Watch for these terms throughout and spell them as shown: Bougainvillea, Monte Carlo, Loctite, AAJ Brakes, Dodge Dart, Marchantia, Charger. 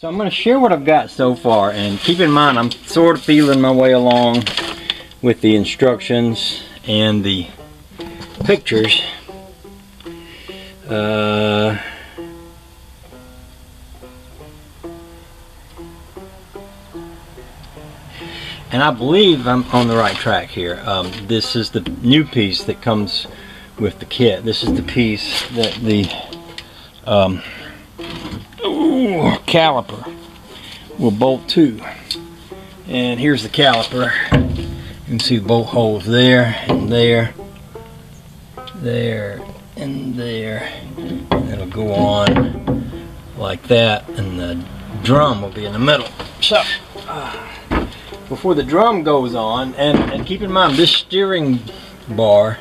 So I'm going to share what I've got so far, and keep in mind I'm sort of feeling my way along with the instructions and the pictures. And I believe I'm on the right track here. This is the new piece that comes with the kit. This is the piece that the caliper will bolt to, and here's the caliper. You can see the bolt holes there and there, there and there. It'll go on like that, and the drum will be in the middle. So before the drum goes on, and keep in mind this steering bar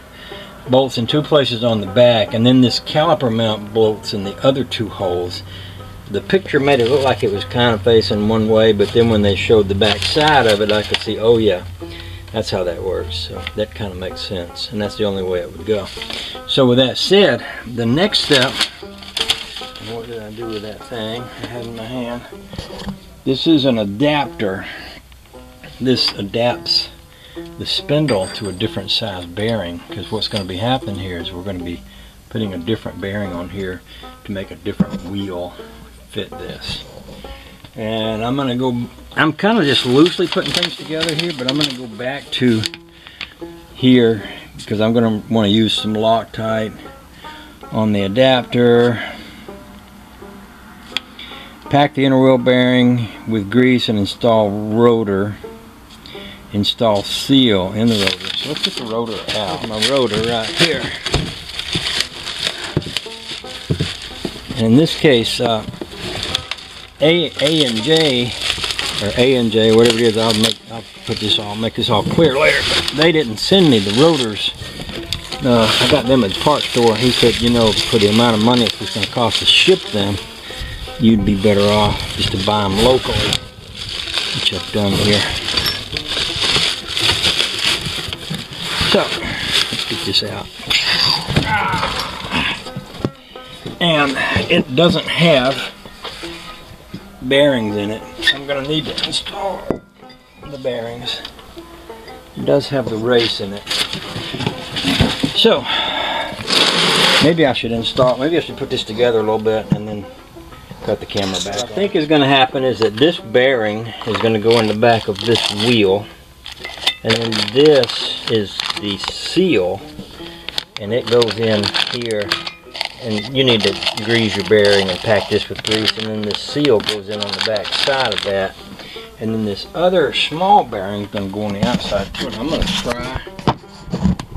bolts in two places on the back, and then this caliper mount bolts in the other two holes. The picture made it look like it was kind of facing one way, but then when they showed the back side of it, I could see, oh yeah, that's how that works. So that kind of makes sense, and that's the only way it would go. So with that said, the next step, what did I do with that thing I had in my hand? This is an adapter. This adapts the spindle to a different size bearing, because what's going to be happening here is we're going to be putting a different bearing on here to make a different wheel fit this. And I'm going to go, I'm kind of just loosely putting things together here, but I'm going to go back to here because I'm going to want to use some Loctite on the adapter. Pack the inner wheel bearing with grease and install rotor. Install seal in the rotor. So let's get the rotor out. My rotor right here. And in this case, A and J, whatever it is, I'll make this all clear later. But they didn't send me the rotors. I got them at the parts store. He said, you know, for the amount of money it's going to cost to ship them, you'd be better off just to buy them locally, which I've done here. So let's get this out. And it doesn't have bearings in it. I'm going to need to install the bearings. It does have the race in it. So maybe I should install, maybe I should put this together a little bit and then cut the camera back. What I think is going to happen is that this bearing is going to go in the back of this wheel, and then this is the seal, and it goes in here. And you need to grease your bearing and pack this with grease, and then this seal goes in on the back side of that, and then this other small bearing is going to go on the outside too. And I'm going to try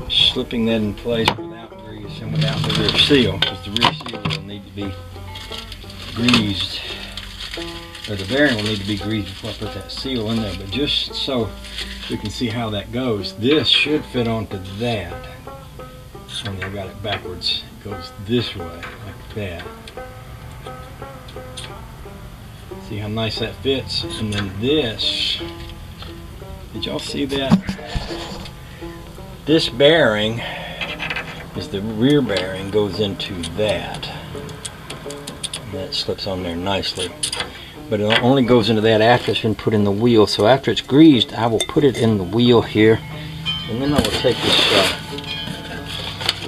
slipping that in place without grease and without the rear seal, because the rear seal will need to be greased, or the bearing will need to be greased before I put that seal in there. But just so we can see how that goes, this should fit onto that. And I got it backwards. It goes this way, like that. See how nice that fits? And then this, did y'all see that? This bearing is the rear bearing, goes into that. And that slips on there nicely. But it only goes into that after it's been put in the wheel. So after it's greased, I will put it in the wheel here. And then I will take this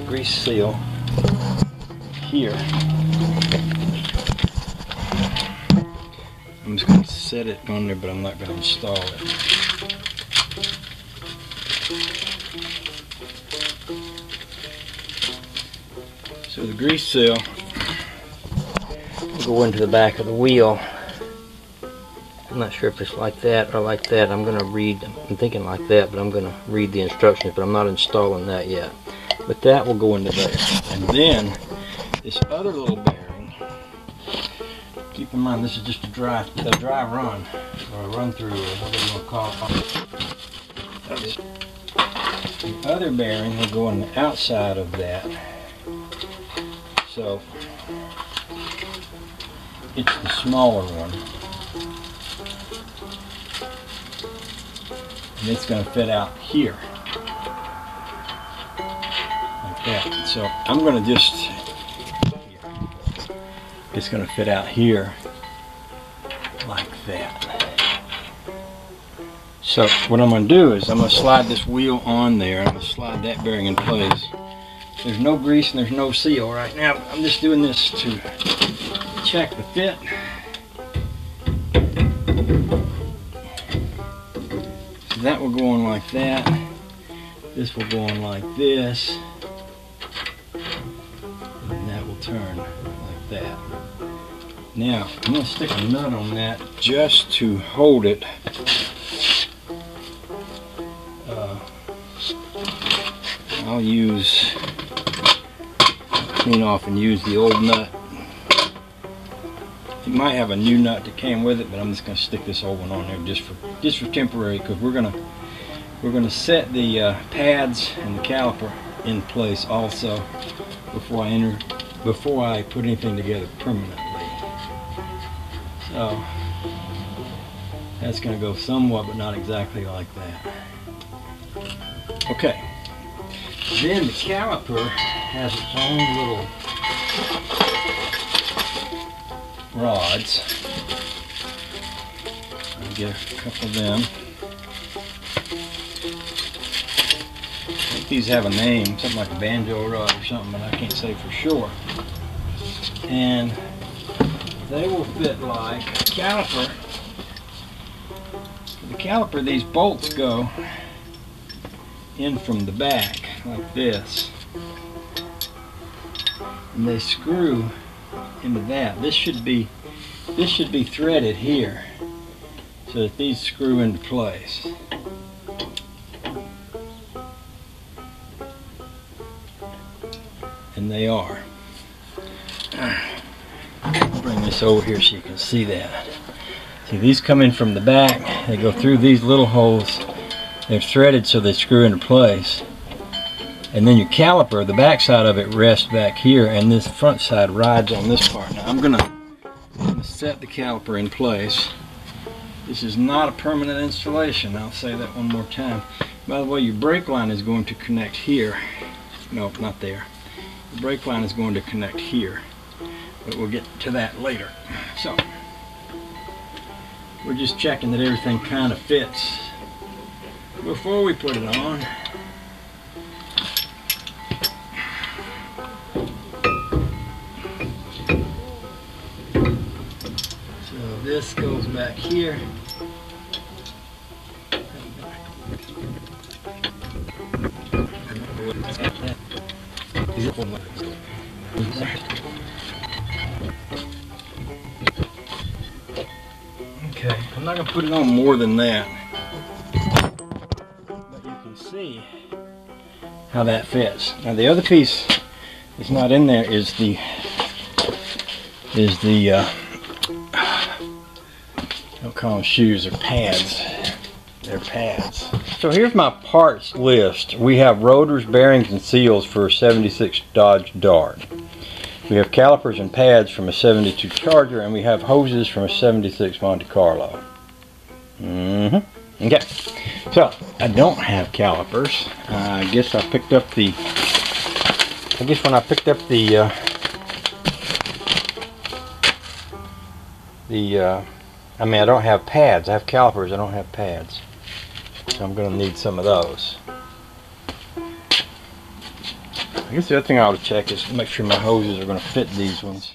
grease seal here. I'm just going to set it on there, but I'm not going to install it. So the grease seal will go into the back of the wheel. I'm not sure if it's like that or like that. I'm going to read, I'm thinking like that, but I'm going to read the instructions, but I'm not installing that yet. But that will go into there. And then this other little bearing, keep in mind this is just a dry run, or a run through, or whatever you want to call it. The other bearing will go on the outside of that. So it's the smaller one. And it's going to fit out here. Yeah, so I'm going to just, it's going to fit out here like that. So what I'm going to do is I'm going to slide this wheel on there. I'm going to slide that bearing in place. There's no grease and there's no seal right now. I'm just doing this to check the fit. So that will go on like that. This will go on like this. And that will turn like that. Now, I'm going to stick a nut on that just to hold it. I'll use, clean off and use the old nut. You might have a new nut that came with it, but I'm just going to stick this old one on there just for temporary, because we're gonna set the pads and the caliper in place also before I put anything together permanently. So that's going to go somewhat, but not exactly like that. Okay. Then the caliper has its own little rods. I'll get a couple of them. I think these have a name, something like a banjo rod or something, but I can't say for sure. And they will fit like a caliper. For the caliper, these bolts go in from the back, like this, and they screw into that. This should be threaded here, so that these screw into place. And they are. I'll bring this over here so you can see that. See, these come in from the back, they go through these little holes, they're threaded so they screw into place. And then your caliper, the back side of it rests back here, and this front side rides on this part. Now I'm gonna set the caliper in place. This is not a permanent installation. I'll say that one more time. By the way, your brake line is going to connect here. No, not there. The brake line is going to connect here, but we'll get to that later. So we're just checking that everything kind of fits before we put it on. This goes back here. Okay, I'm not going to put it on more than that, but you can see how that fits. Now the other piece that's not in there is the I'll call them shoes or pads. They're pads. So here's my parts list. We have rotors, bearings, and seals for a 76 Dodge Dart. We have calipers and pads from a 72 Charger, and we have hoses from a 76 Monte Carlo. Okay. So I don't have calipers. I don't have pads. I have calipers, I don't have pads. So I'm going to need some of those. I guess the other thing I ought to check is make sure my hoses are going to fit these ones.